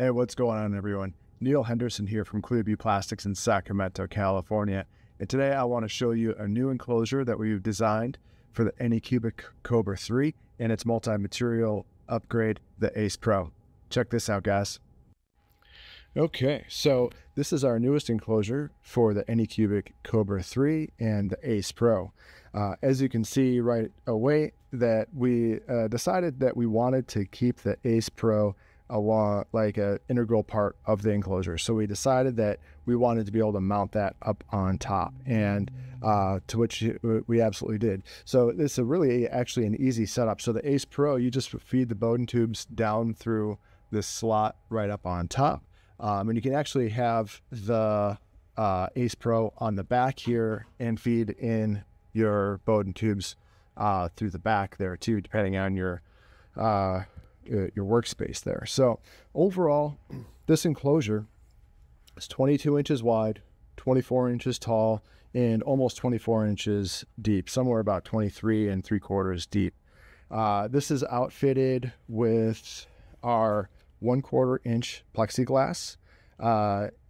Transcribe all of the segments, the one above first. Hey, what's going on, everyone? Neil Henderson here from Clearview Plastics in Sacramento, California. And today I want to show you a new enclosure that we've designed for the Anycubic Kobra 3 and its multi-material upgrade, the ACE Pro. Check this out, guys. Okay, so this is our newest enclosure for the Anycubic Kobra 3 and the ACE Pro. As you can see right away, that we decided that we wanted to keep the ACE Pro like an integral part of the enclosure. So we decided that we wanted to be able to mount that up on top, and to which we absolutely did. So this is actually an easy setup. So the ACE Pro, you just feed the Bowden tubes down through this slot right up on top. And you can actually have the ACE Pro on the back here and feed in your Bowden tubes through the back there too, depending on your workspace there. So overall, this enclosure is 22 inches wide, 24 inches tall, and almost 24 inches deep, somewhere about 23¾ deep. This is outfitted with our 1/4 inch plexiglass,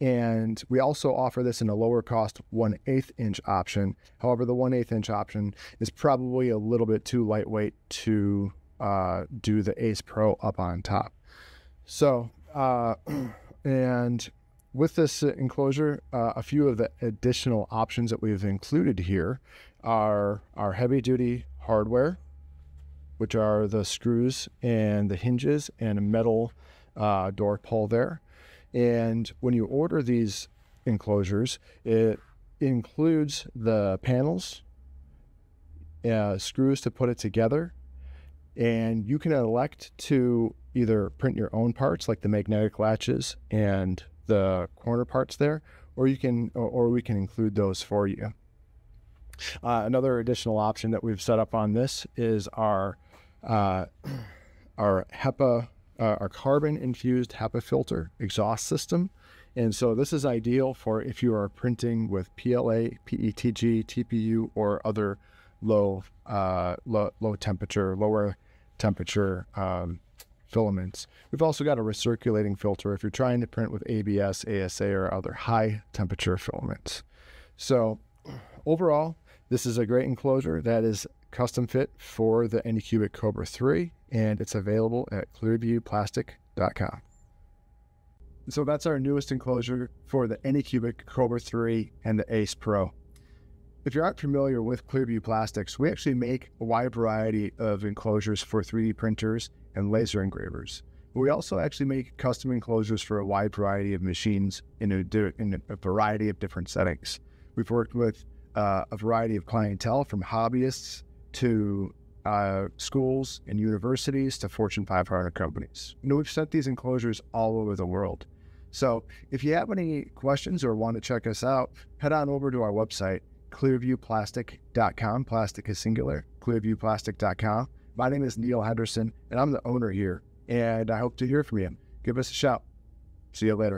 and we also offer this in a lower cost 1/8 inch option. However, the 1/8 inch option is probably a little bit too lightweight to do the ACE Pro up on top. So and with this enclosure, a few of the additional options that we've included here are our heavy duty hardware, which are the screws and the hinges and a metal door pull there. And when you order these enclosures, it includes the panels, screws to put it together, and you can elect to either print your own parts, like the magnetic latches and the corner parts there, or we can include those for you. Another additional option that we've set up on this is our HEPA, our carbon-infused HEPA filter exhaust system. And so this is ideal for if you are printing with PLA, PETG, TPU, or other lower temperature filaments. We've also got a recirculating filter if you're trying to print with ABS, ASA, or other high temperature filaments. So overall, this is a great enclosure that is custom fit for the Anycubic Kobra 3, and it's available at clearviewplastic.com. So that's our newest enclosure for the Anycubic Kobra 3 and the ACE Pro. If you aren't familiar with Clearview Plastics, we actually make a wide variety of enclosures for 3D printers and laser engravers. But we also actually make custom enclosures for a wide variety of machines in a variety of different settings. We've worked with a variety of clientele, from hobbyists to schools and universities to Fortune 500 companies. We've sent these enclosures all over the world. So if you have any questions or want to check us out, head on over to our website, clearviewplastic.com. Plastic is singular, clearviewplastic.com. My name is Neil Henderson, and I'm the owner here, and I hope to hear from you. Give us a shout. See you later.